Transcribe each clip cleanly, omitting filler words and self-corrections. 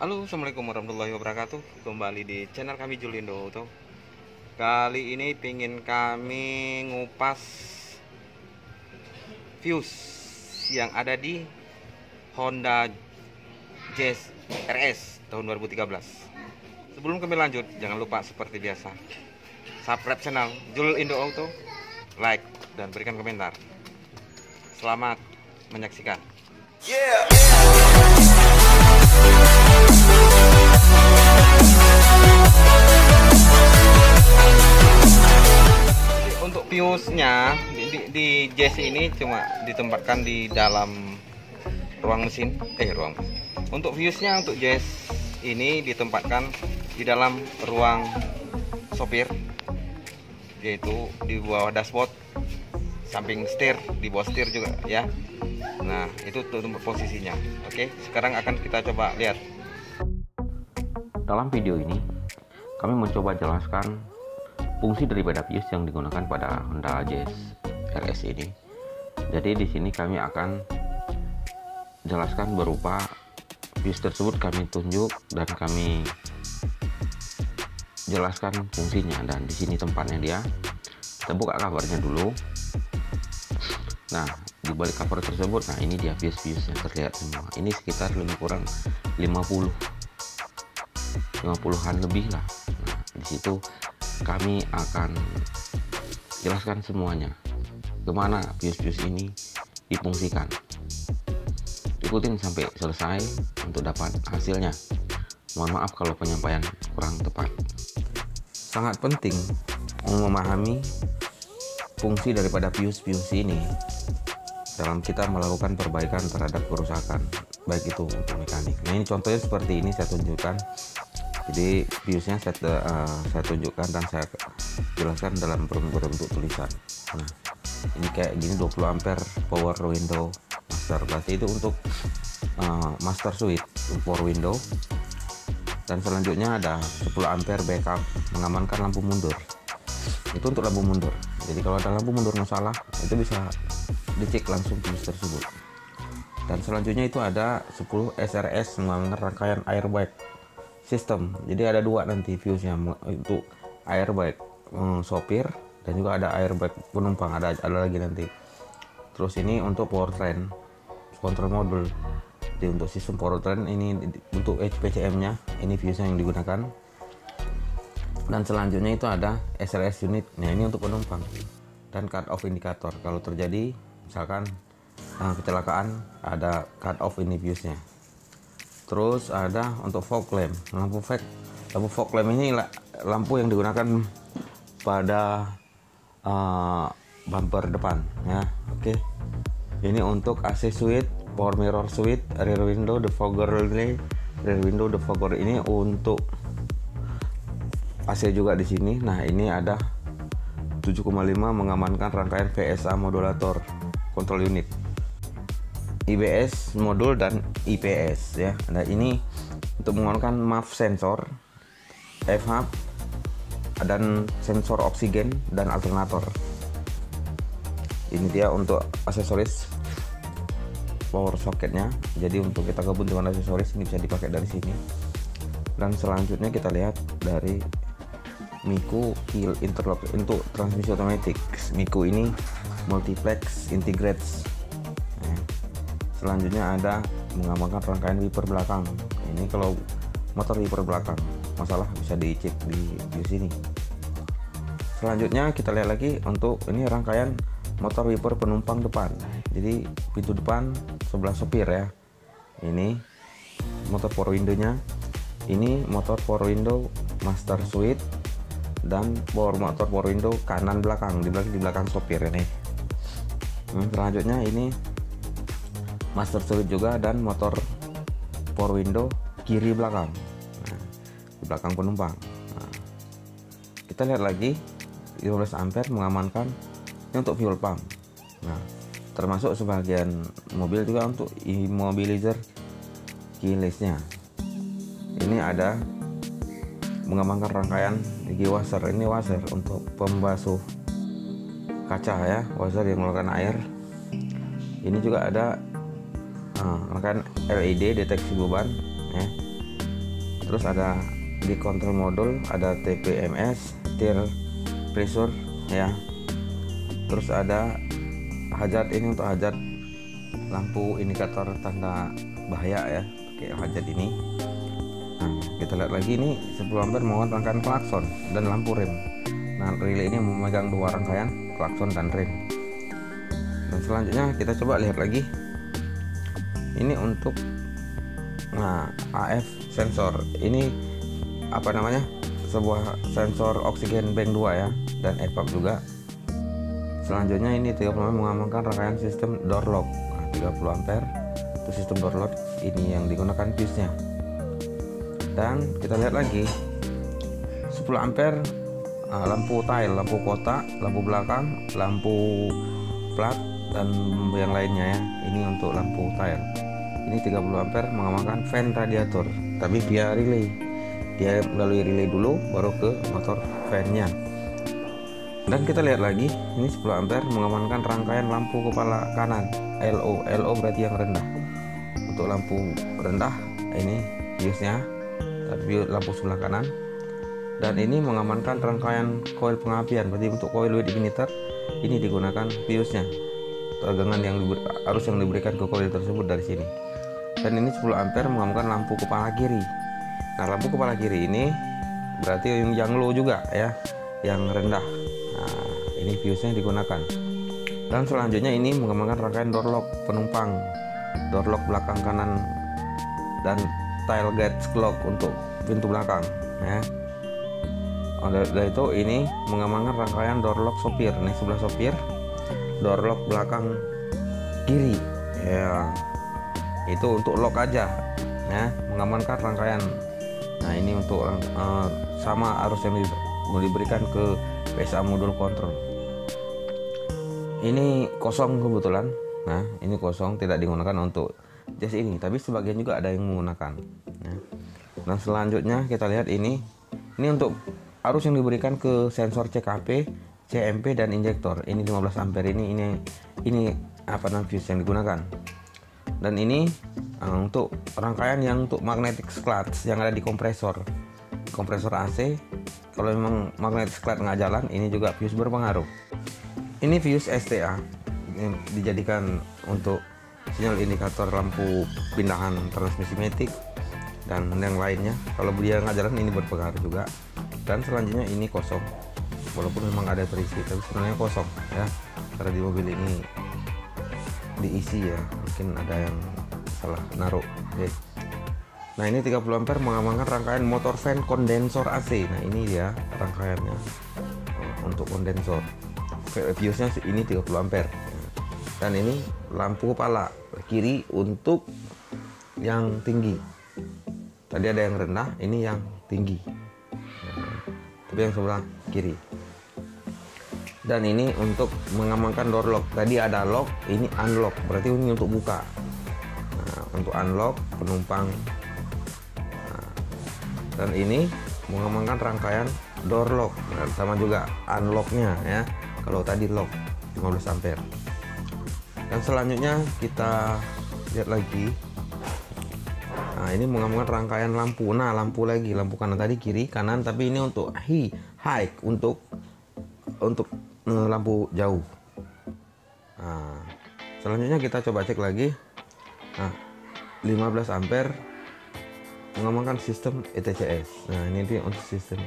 Halo, assalamualaikum warahmatullahi wabarakatuh. Kembali di channel kami Julindo Auto. Kali ini pingin kami ngupas fuse yang ada di Honda Jazz RS tahun 2013. Sebelum kami lanjut, jangan lupa seperti biasa subscribe channel Julindo Auto, like dan berikan komentar. Selamat menyaksikan. Untuk fuse-nya di Jazz ini cuma ditempatkan di dalam ruang mesin. Untuk fuse-nya untuk Jazz ini ditempatkan di dalam ruang sopir, yaitu di bawah dashboard, samping setir, di bawah setir juga ya. Nah, itu posisinya. Oke, sekarang akan kita coba lihat. Dalam video ini kami mencoba jelaskan fungsi daripada fuse yang digunakan pada Honda Jazz RS ini. Jadi di sini kami akan jelaskan berupa fuse tersebut, kami tunjuk dan kami jelaskan fungsinya, dan di sini tempatnya dia. Kita buka covernya dulu. Nah, di balik cover tersebut, nah ini dia fuse-fuse yang terlihat semua. Ini sekitar lebih kurang 50-an lebih lah. Nah, di situ kami akan jelaskan semuanya, kemana fuse-fuse ini difungsikan. Ikutin sampai selesai untuk dapat hasilnya. Mohon maaf kalau penyampaian kurang tepat. Sangat penting memahami fungsi daripada fuse-fuse ini dalam kita melakukan perbaikan terhadap kerusakan, baik itu untuk mekanik. Nah, ini contohnya seperti ini saya tunjukkan. Jadi fuse-nya saya tunjukkan dan saya jelaskan dalam bentuk tulisan. Nah, ini kayak gini 20 ampere power window master, berarti itu untuk master switch power window. Dan selanjutnya ada 10 ampere backup mengamankan lampu mundur. Itu untuk lampu mundur. Jadi kalau ada lampu mundur masalah, itu bisa dicek langsung fuse tersebut. Dan selanjutnya itu ada 10 SRS mengamankan rangkaian airbag sistem. Jadi ada dua nanti fuse-nya, untuk airbag sopir dan juga ada airbag penumpang, ada lagi nanti. Terus ini untuk powertrain control module. Jadi untuk sistem powertrain ini untuk HPCM-nya, ini fuse yang digunakan. Dan selanjutnya itu ada SRS unit. Nah, ini untuk penumpang. Dan cut off indikator. Kalau terjadi misalkan kecelakaan, ada cut off ini fuse-nya. Terus ada untuk fog lamp. Lampu fog lamp ini lampu yang digunakan pada bumper depan ya. Oke. Ini untuk AC switch, power mirror switch, rear window defogger. Rear window defogger ini untuk AC juga di sini. Nah, ini ada 7,5 mengamankan rangkaian PSA modulator kontrol unit, IBS modul dan IPS ya. Nah, ini untuk mengamankan MAF sensor, EVAP dan sensor oksigen dan alternator. Ini dia untuk aksesoris power socketnya. Jadi untuk kita gabung dengan aksesoris ini bisa dipakai dari sini. Dan selanjutnya kita lihat dari Miku Heel Interlock untuk transmisi otomatis. Miku ini multiplex integrates. Nah, selanjutnya ada mengamankan rangkaian wiper belakang. Ini kalau motor wiper belakang masalah bisa dicek di sini. Selanjutnya kita lihat lagi untuk ini rangkaian motor wiper penumpang depan. Jadi pintu depan sebelah sopir ya. Ini motor power window-nya. Ini motor power window master switch dan motor power window kanan belakang, di belakang sopir ini. Selanjutnya ini master switch juga dan motor power window kiri belakang. Nah, di belakang penumpang. Nah, kita lihat lagi 15 ampere mengamankan ini untuk fuel pump. Nah, termasuk sebagian mobil juga untuk immobilizer keyless-nya. Ini ada mengamankan rangkaian gigi washer. Ini washer untuk pembasuh kaca ya, washer yang mengeluarkan air. Ini juga ada rangkaian LED deteksi beban ya. Terus ada di kontrol modul ada TPMS, tear pressure ya. Terus ada hajat, ini untuk hajat lampu indikator tanda bahaya ya, pakai hajat ini. Nah, kita lihat lagi ini 10 ampere menggunakan rangkaian klakson dan lampu rem. Nah, relay ini memegang dua rangkaian klakson dan rem. Dan selanjutnya kita coba lihat lagi ini untuk AF sensor. Ini apa namanya, sebuah sensor oksigen bank 2 ya, dan EVAP juga. Selanjutnya ini 30 ampere mengamankan rangkaian sistem door lock. Nah, 30 ampere itu sistem door lock, ini yang digunakan fuse nya dan kita lihat lagi 10 ampere lampu tail, lampu kotak, lampu belakang, lampu plat, dan yang lainnya ya. Ini untuk lampu tail. Ini 30 ampere mengamankan fan radiator, tapi via relay. Dia melalui relay dulu baru ke motor fan-nya. Dan kita lihat lagi ini 10 ampere mengamankan rangkaian lampu kepala kanan LO. LO berarti yang rendah. Untuk lampu rendah ini fuse-nya, tapi lampu sebelah kanan. Dan ini mengamankan rangkaian koil pengapian, berarti untuk koil lead igniter ini digunakan fuse-nya. Tegangan yang arus yang diberikan ke koil tersebut dari sini. Dan ini 10 ampere mengamankan lampu kepala kiri. Nah, lampu kepala kiri ini berarti yang low juga ya, yang rendah. Nah, ini fuse-nya digunakan. Dan selanjutnya ini mengamankan rangkaian door lock penumpang, door lock belakang kanan, dan tailgate lock untuk pintu belakang ya. Oleh itu ini mengamankan rangkaian door lock sopir. Ini sebelah sopir, door lock belakang kiri ya, itu untuk lock aja ya, mengamankan rangkaian. Nah, ini untuk sama arus yang diberikan ke PSA modul kontrol. Ini kosong kebetulan. Nah, ini kosong, tidak digunakan untuk jas ini, tapi sebagian juga ada yang menggunakan ya. Nah, selanjutnya kita lihat ini untuk arus yang diberikan ke sensor CKP, CMP, dan injektor. Ini 15 ampere ini apa namanya, fuse yang digunakan. Dan ini untuk rangkaian yang untuk magnetic clutch yang ada di kompresor AC. Kalau memang magnetic clutch nggak jalan, ini juga fuse berpengaruh. Ini fuse STA yang dijadikan untuk sinyal indikator lampu pindahan transmisi matic dan yang lainnya. Kalau dia nggak jalan, ini berpengaruh juga. Dan selanjutnya ini kosong, walaupun memang ada terisi, tapi sebenarnya kosong ya, karena di mobil ini diisi ya, mungkin ada yang salah naruh. Oke. Nah, ini 30 ampere mengamankan rangkaian motor fan kondensor AC. Nah, ini dia rangkaiannya untuk kondensor. Fuse-nya ini 30 ampere. Dan ini lampu kepala kiri untuk yang tinggi. Tadi ada yang rendah, ini yang tinggi. Nah, tapi yang sebelah kiri. Dan ini untuk mengamankan door lock. Tadi ada lock, ini unlock, berarti ini untuk buka. Nah, untuk unlock penumpang. Nah, dan ini mengamankan rangkaian door lock. Nah, sama juga unlocknya ya, kalau tadi lock 15 ampere. Dan selanjutnya kita lihat lagi. Nah, ini mengamankan rangkaian lampu. Nah, lampu lagi, lampu kanan tadi, kiri kanan, tapi ini untuk high, untuk lampu jauh. Nah, selanjutnya kita coba cek lagi. Nah, 15 ampere mengamankan sistem ETCS. Nah, ini dia untuk sistem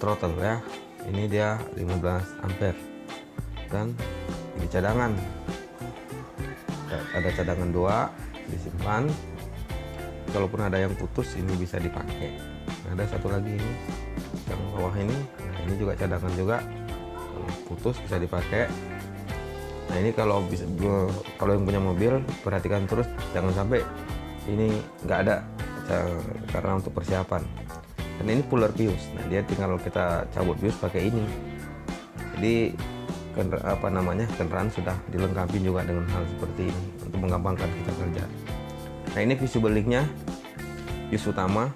throttle ya. Ini dia 15 ampere. Dan ini cadangan. Ada cadangan 2 disimpan. Kalaupun ada yang putus, ini bisa dipakai. Nah, ada satu lagi ini yang bawah ini. Ini juga cadangan juga, kalau putus bisa dipakai. Nah, ini kalau yang punya mobil perhatikan terus, jangan sampai ini nggak ada, karena untuk persiapan. Dan ini puller fuse. Nah, dia tinggal kita cabut fuse pakai ini. Jadi kendaraan sudah dilengkapi juga dengan hal seperti ini untuk menggampangkan kita kerja. Nah, ini fuse linknya, fuse utama,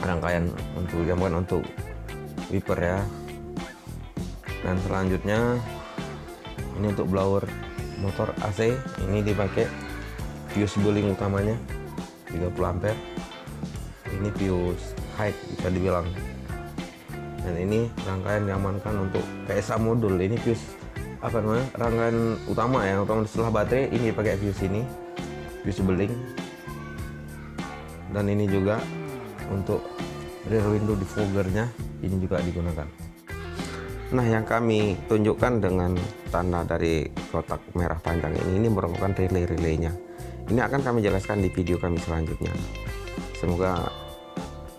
rangkaian untuk gabungan untuk wiper ya. Dan selanjutnya ini untuk blower motor AC. Ini dipakai fuse beling utamanya 30 ampere. ini fuse high bisa dibilang. Dan ini rangkaian diamankan untuk PSA modul. Ini fuse apa namanya, rangkaian utama ya, utama setelah baterai. Ini pakai fuse ini, fuse beling. Dan ini juga untuk rear window defoggernya, ini juga digunakan. Nah, yang kami tunjukkan dengan tanda dari kotak merah panjang ini merupakan relay-relaynya. Ini akan kami jelaskan di video kami selanjutnya. Semoga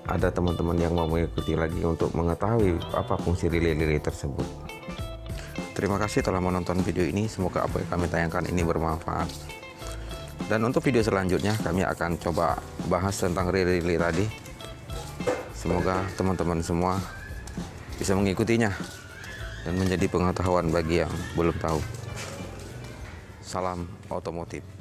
ada teman-teman yang mau mengikuti lagi untuk mengetahui apa fungsi relay-relay tersebut. Terima kasih telah menonton video ini, semoga apa yang kami tayangkan ini bermanfaat. Dan untuk video selanjutnya kami akan coba bahas tentang relay-relay tadi. Semoga teman-teman semua bisa mengikutinya dan menjadi pengetahuan bagi yang belum tahu. Salam otomotif.